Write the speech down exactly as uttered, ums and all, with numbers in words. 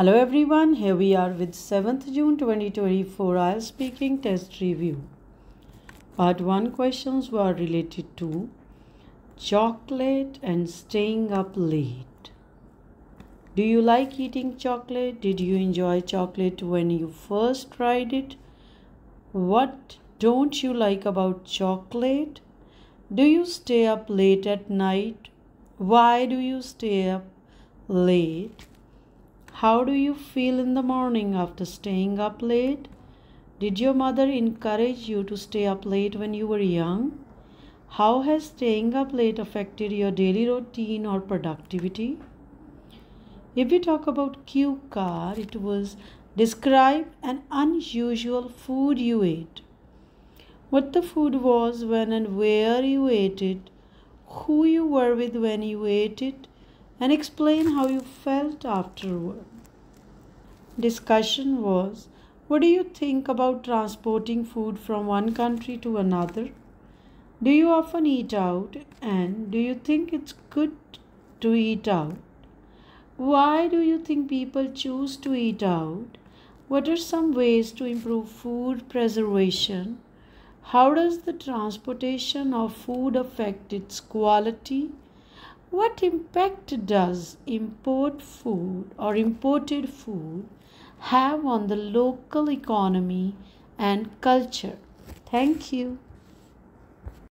Hello everyone, here we are with seventh June twenty twenty-four I E L T S Speaking Test Review. Part one questions were related to chocolate and staying up late. Do you like eating chocolate? Did you enjoy chocolate when you first tried it? What don't you like about chocolate? Do you stay up late at night? Why do you stay up late? How do you feel in the morning after staying up late? Did your mother encourage you to stay up late when you were young? How has staying up late affected your daily routine or productivity? If we talk about Q card, it was describe an unusual food you ate. What the food was, when and where you ate it, who you were with when you ate it, and explain how you felt afterward. Discussion was, what do you think about transporting food from one country to another? Do you often eat out, and do you think it's good to eat out? Why do you think people choose to eat out? What are some ways to improve food preservation? How does the transportation of food affect its quality? What impact does import food or imported food have on the local economy and culture? Thank you.